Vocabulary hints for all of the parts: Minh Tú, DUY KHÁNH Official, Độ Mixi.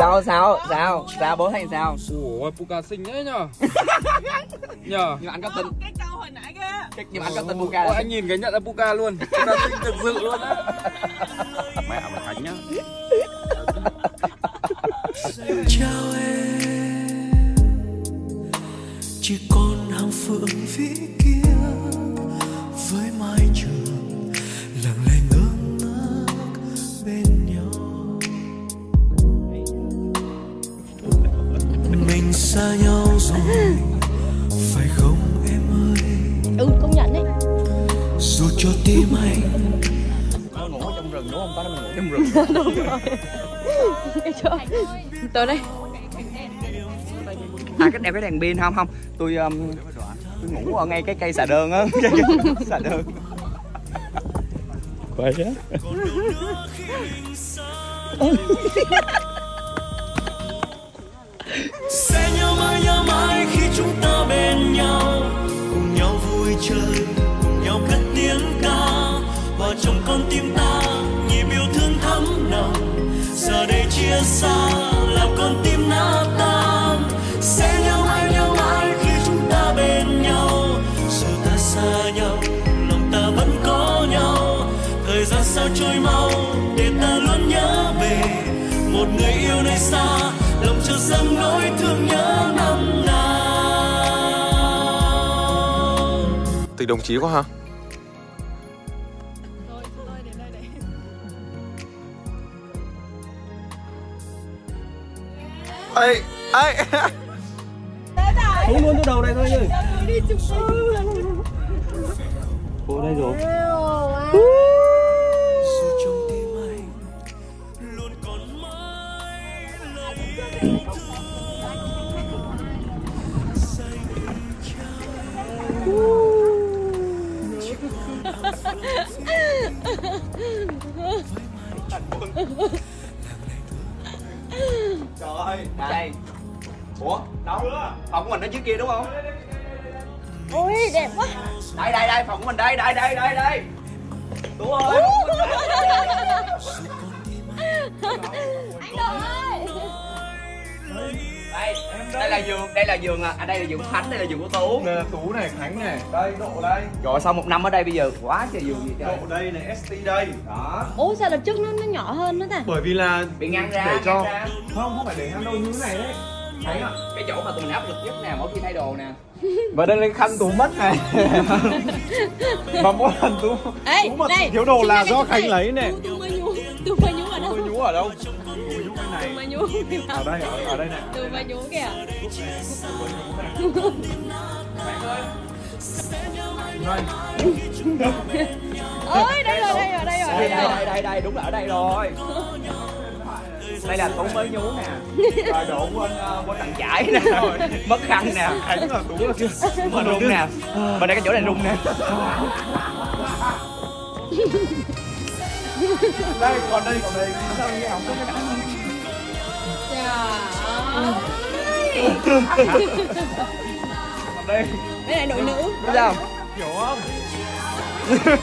không? Sao bố thành sao? Ủa, Puka xinh đấy nhờ. Nhờ. Nhưng mà ăn cắp tên. Cái câu hồi nãy kia. Nhưng mà ăn cắp tên Puka. Anh nhìn cái nhận ra Puka luôn. Puka xinh thực sự luôn á. Mẹ mà thánh nhá. Chào em, chỉ còn hàng phượng vĩ kia với mái trường lặng lẽ ngước ngước bên nhau. Mình xa nhau rồi, phải không em ơi? Ừ, công nhận đấy. Dù cho tim anh ngủ ở trong rừng đúng không? Tối đó mình ngủ trong rừng. Đúng rồi. Cái chỗ tới đây. À, cái đẹp cái đèn pin không? Không, tôi ngủ ở ngay cái cây xà đơn á. Xà đơn. Quay á. Sẽ nhớ mãi khi chúng ta bên nhau, cùng nhau vui chơi, cùng nhau cất tiếng ca vào trong con tim ta, nhịp yêu thương thấm nồng. Giờ đây chia xa làm con tim nát tan. Sẽ nhau mãi khi chúng ta bên nhau. Dù ta xa nhau, lòng ta vẫn có nhau. Thời gian sao trôi mau, để ta luôn nhớ về một người yêu nơi xa. Lòng chưa dâng nỗi thương nhớ năm nào. Tình đồng chí quá ha. Ê Tú luôn từ đầu này thôi nhỉ. Đi chụp cô đây rồi. Trời ơi, đây. Ủa, đâu? Phòng của mình ở trước kia đúng không? Ui, đẹp quá. Đây, phòng của mình đây. Tú ơi. Anh Đồng ơi. Đây là giường à, đây là giường Khánh, đây là giường của Tú. Đây là Tú này, Khánh này. Đây, Độ đây. Rồi sau một năm ở đây bây giờ quá trời giường gì trời. Độ đây này, ST đây. Đó. Ủa sao lần trước nó nhỏ hơn nữa ta? Bởi vì là bị ngăn ra. Để cho ra. Không phải để ngăn đâu như thế này đấy. Thấy không? Cái chỗ mà tụi mình áp lực nhất nè, mỗi khi thay đồ nè. Và đây là Khánh Tú mất này. Và mỗi lần Tú mà thiếu đồ là do Khánh lấy nè. Tú mới nhú ở đâu? Tú mới nhú ở đâu? Ở đây này. Từ bà nhú kìa. Ôi, đây rồi. Đây, đúng là ở đây rồi. Đây là Tú mới nhú nè. Rồi Độ quên thằng chải nè. Mất khăn nè. Khánh là Tú chưa. Mà rung nè. Mà đây cái chỗ này rung nè. Đây còn đây. Sao như không có cái đắng. Đây là đội nữ. Bây giờ hiểu không? Đi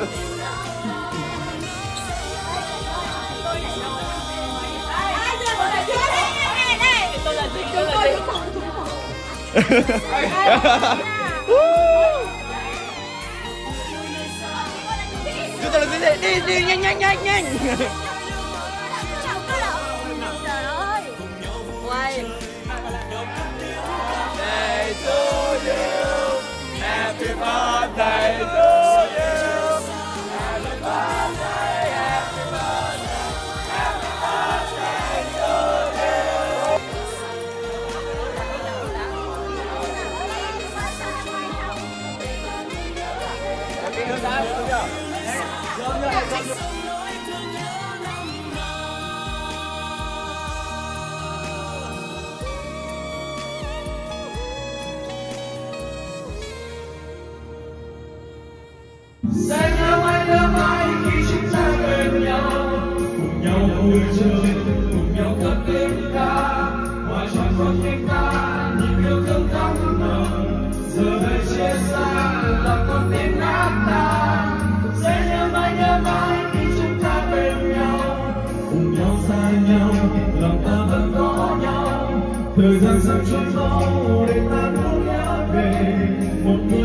nhanh. Happy birthday to you. Happy birthday to you. Sẽ nhớ mãi khi chúng ta bên nhau, cùng nhau vui chơi, cùng nhau cất tiếng ca, hòa trong con tim ta, nhịp yêu thương thắm nồng. Giờ đây chia xa, lòng con tim nát tan. Sẽ nhớ mãi khi chúng ta bên nhau, cùng nhau xa nhau, lòng ta vẫn Thời gian sang trôi mau để ta cũng nhớ về một